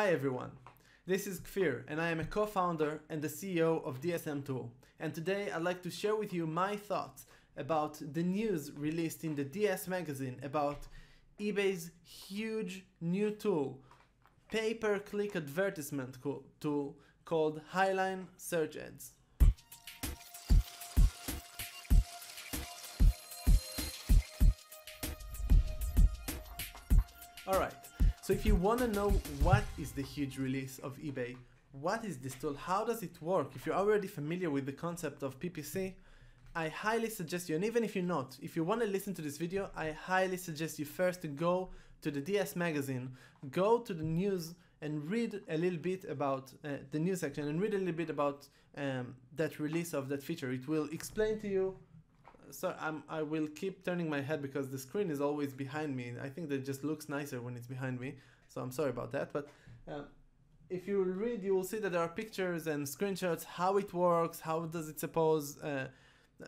Hi everyone, this is Kfir and I am a co-founder and the CEO of DSM Tool, and today I'd like to share with you my thoughts about the news released in the DS Magazine about eBay's huge new tool, pay-per-click advertisement tool called Highline Search Ads. Alright. So if you want to know what is the huge release of eBay, what is this tool, how does it work, if you're already familiar with the concept of PPC, I highly suggest you, and even if you're not, if you want to listen to this video, I highly suggest you first to go to the DS Magazine, go to the news and read a little bit about the news section and read a little bit about that release of that feature. It will explain to you. So I will keep turning my head because the screen is always behind me. I think that it just looks nicer when it's behind me, so I'm sorry about that. But if you read, you will see that there are pictures and screenshots, how it works, how does it suppose,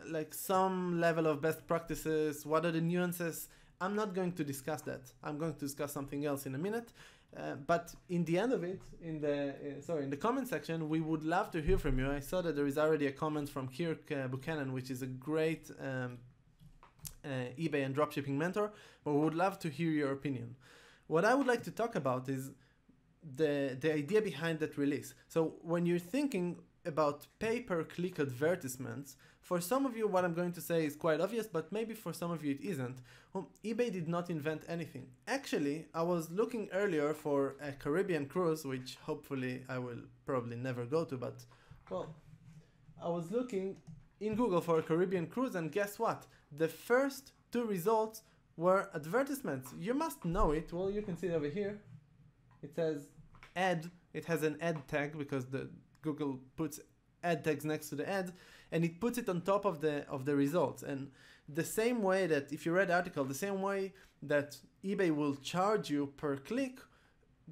like some level of best practices, what are the nuances. I'm not going to discuss that. I'm going to discuss something else in a minute. But in the end of it, in the comment section, we would love to hear from you. I saw that there is already a comment from Kirk Buchanan, which is a great eBay and dropshipping mentor, but we would love to hear your opinion. What I would like to talk about is the idea behind that release. So when you're thinking about pay-per-click advertisements, for some of you what I'm going to say is quite obvious, but maybe for some of you it isn't. eBay did not invent anything. Actually, I was looking earlier for a Caribbean cruise, which hopefully I will probably never go to, but well, I was looking in Google for a Caribbean cruise, and guess what? The first two results were advertisements. You must know it. Well, you can see it over here. It says ad. It has an ad tag because the Google puts ad tags next to the ad, and it puts it on top of the results. And the same way that, if you read the article, the same way that eBay will charge you per click,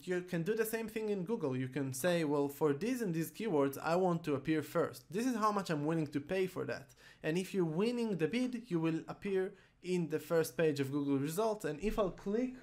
you can do the same thing in Google. You can say, well, for these and these keywords, I want to appear first. This is how much I'm willing to pay for that. And if you're winning the bid, you will appear in the first page of Google results. And if I'll click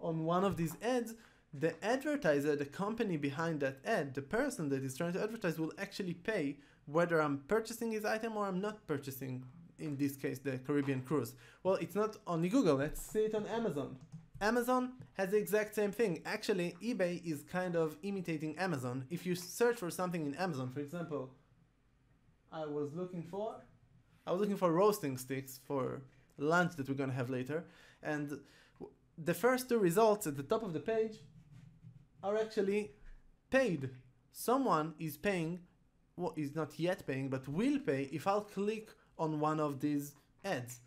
on one of these ads, the advertiser, the company behind that ad, the person that is trying to advertise, will actually pay whether I'm purchasing his item or I'm not purchasing, in this case, the Caribbean cruise. Well, it's not only Google. Let's see it on Amazon. Amazon has the exact same thing. Actually, eBay is kind of imitating Amazon. If you search for something in Amazon, for example, I was looking for roasting sticks for lunch that we're going to have later, and the first two results at the top of the page are actually paid. Someone is paying, well, is not yet paying, but will pay if I'll click on one of these ads.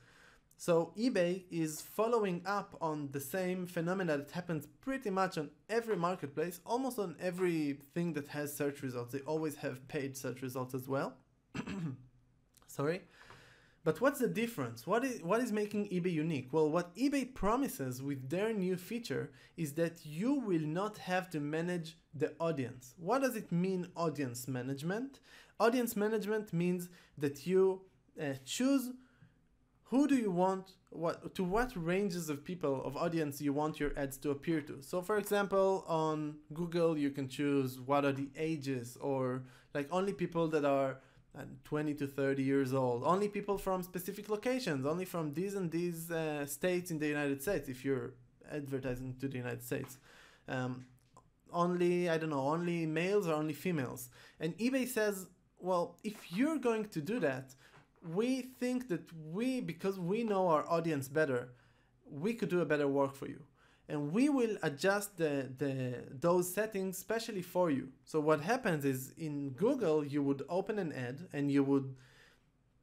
So eBay is following up on the same phenomena that happens pretty much on every marketplace, almost on everything that has search results. They always have paid search results as well. Sorry. But what's the difference? What is making eBay unique? Well, what eBay promises with their new feature is that you will not have to manage the audience. What does it mean, audience management? Audience management means that you choose who do you want, to what ranges of people, of audience you want your ads to appear to. So for example, on Google, you can choose what are the ages, or like only people that are and 20 to 30 years old, only people from specific locations, only from these and these states in the United States, if you're advertising to the United States, only, I don't know, only males or only females. And eBay says, well, if you're going to do that, we think that because we know our audience better, we could do a better work for you. And we will adjust those settings specially for you. So what happens is, in Google, you would open an ad and you would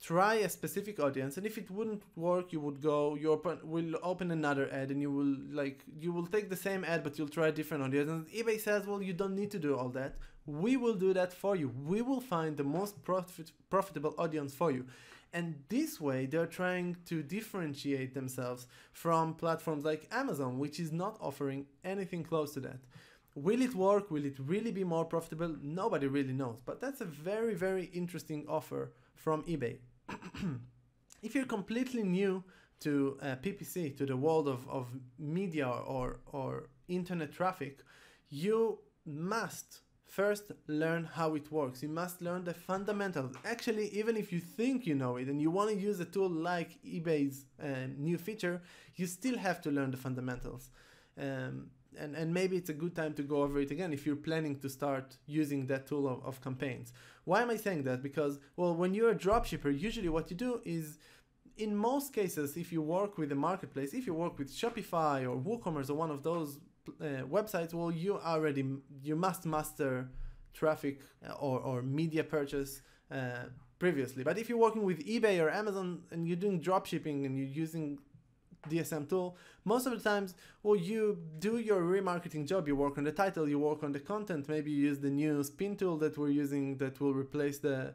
try a specific audience. And if it wouldn't work, you would go, you will open another ad, and you will take the same ad, but you'll try a different audience. And eBay says, well, you don't need to do all that. We will do that for you. We will find the most profitable audience for you. And this way, they're trying to differentiate themselves from platforms like Amazon, which is not offering anything close to that. Will it work? Will it really be more profitable? Nobody really knows. But that's a very, very interesting offer from eBay. If you're completely new to PPC, to the world of media or internet traffic, you must first learn how it works. You must learn the fundamentals. Actually, even if you think you know it and you want to use a tool like eBay's new feature, you still have to learn the fundamentals. And maybe it's a good time to go over it again if you're planning to start using that tool of campaigns. Why am I saying that? Because, well, when you're a dropshipper, usually what you do is, in most cases, if you work with a marketplace, if you work with Shopify or WooCommerce or one of those websites, well, you must master traffic or media purchase previously. But if you're working with eBay or Amazon and you're doing dropshipping and you're using DSM tool, most of the times, well, you do your remarketing job. You work on the title, you work on the content, maybe you use the new spin tool that we're using that will replace the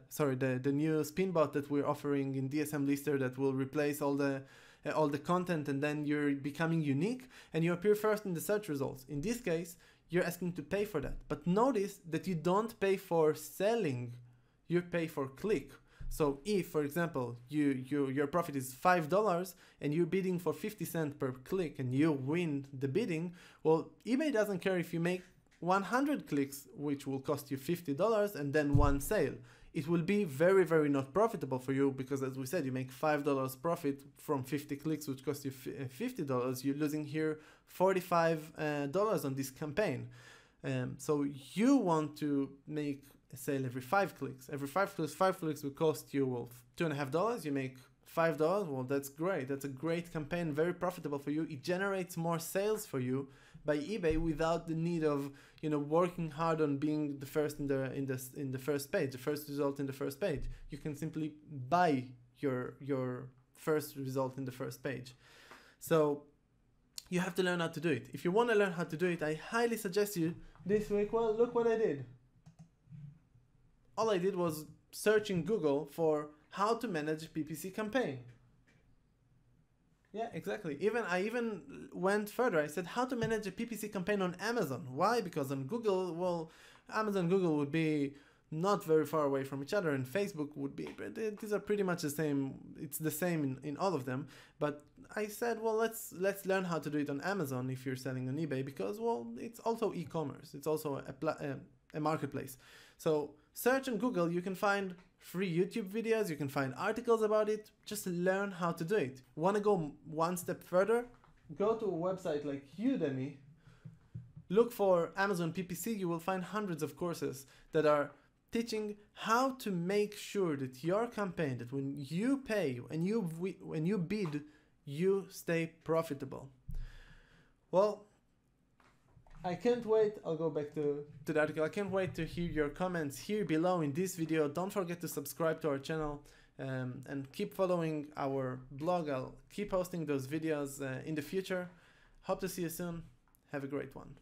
new spin bot that we're offering in DSM Lister that will replace all the content, and then you're becoming unique and you appear first in the search results. In this case, you're asking to pay for that. But notice that you don't pay for selling, you pay for click. So if, for example, your profit is $5 and you're bidding for 50 cents per click and you win the bidding, well, eBay doesn't care if you make 100 clicks, which will cost you $50, and then one sale. It will be very, very not profitable for you because, as we said, you make $5 profit from 50 clicks, which cost you $50. You're losing here $45 on this campaign. So you want to make a sale every 5 clicks. Every 5 clicks, 5 clicks will cost you, well, $2.50. You make $5. Well, that's great. That's a great campaign, very profitable for you. It generates more sales for you by eBay without the need of, you know, working hard on being the first in the first page, the first result in the first page. You can simply buy your first result in the first page. So you have to learn how to do it. If you want to learn how to do it, I highly suggest you this week. Well, look what I did. All I did was search in Google for how to manage PPC campaign. Yeah, exactly. I even went further. I said how to manage a PPC campaign on Amazon. Why? Because on Google, well, Amazon and Google would be not very far away from each other, and Facebook would be, but these are pretty much the same. It's the same in all of them. But I said, well, let's learn how to do it on Amazon if you're selling on eBay, because, well, it's also e-commerce. It's also a marketplace. So search on Google, you can find free YouTube videos, you can find articles about it. Just learn how to do it. Want to go one step further? Go to a website like Udemy, look for Amazon PPC. You will find hundreds of courses that are teaching how to make sure that your campaign, that when you pay and when you bid, you stay profitable. Well, I can't wait. I'll go back to the article. I can't wait to hear your comments here below in this video. Don't forget to subscribe to our channel and keep following our blog. I'll keep posting those videos in the future. Hope to see you soon. Have a great one.